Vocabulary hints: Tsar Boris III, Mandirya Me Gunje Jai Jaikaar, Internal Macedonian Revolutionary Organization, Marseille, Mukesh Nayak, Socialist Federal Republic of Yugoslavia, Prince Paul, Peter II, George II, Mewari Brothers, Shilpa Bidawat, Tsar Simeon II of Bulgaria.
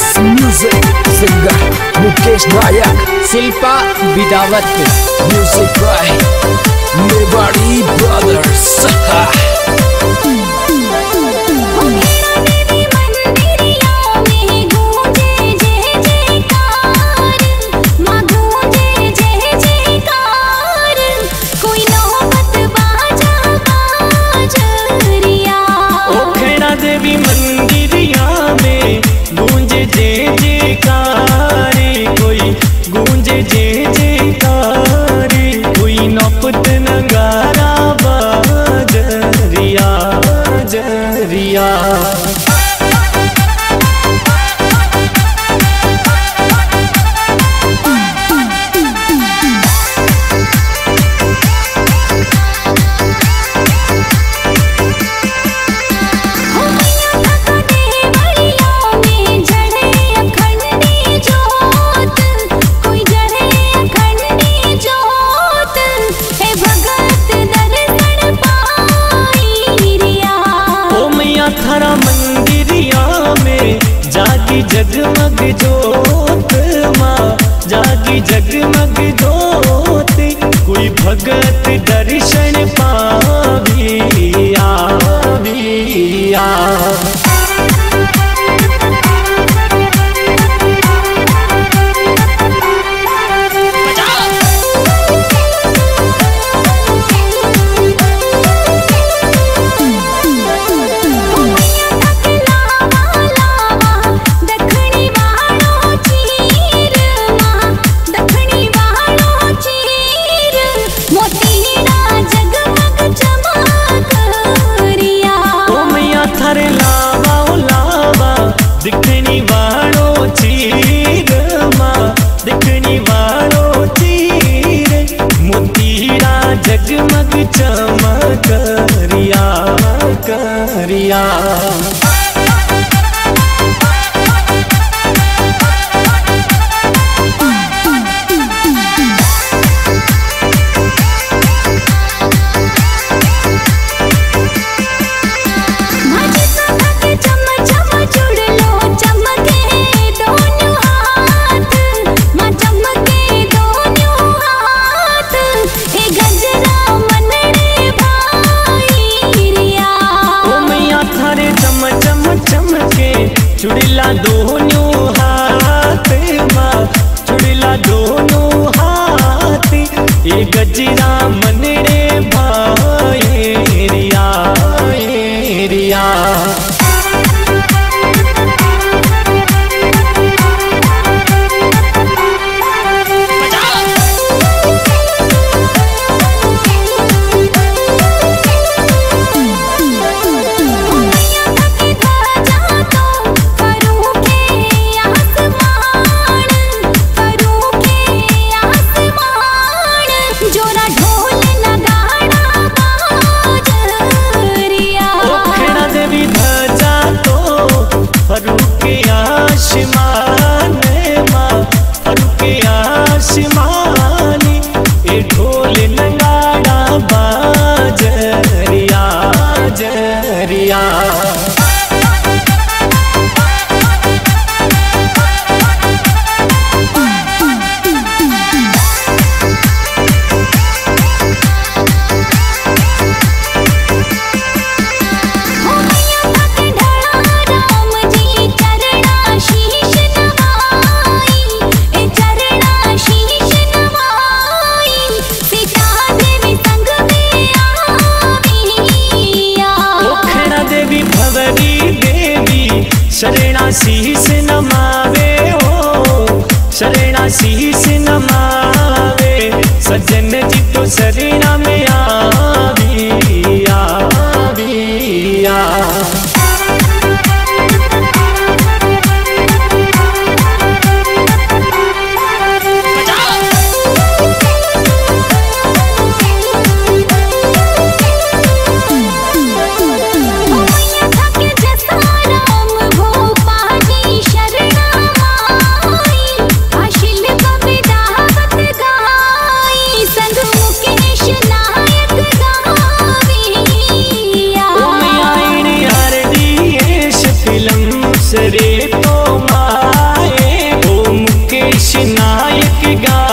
Yes, music singer Mukesh Nayak, Shilpa Bidawat, music by Mewari Brothers. Mandirya Me Gunje Jai Jaikaar, Ma Gunje Jai Jaikaar, Koi Naubat Baja Bajariya, O Khera Devi Mandirya Me Gunje Jai Jaikaar, Koi Gunje Jai Jaikaar, Koi Naubat Nagara Bajariya Bajariya. थारा मंदिरिया में जागी जगमग जोत माँ, जागी जगमग जोत, कोई भगत दर्शन पाविया विया। जगमग चमक रिया करिया। चुड़िला दोनों हाथ माँ, चुड़िला दोनों हाथ, ये गजरा मन रे भाई रिया रिया। शरणा शीश नमावे हो, शरणा शीश नमावे, सज्जन जी तो शरणा में आविया आविया। ना नायक गा।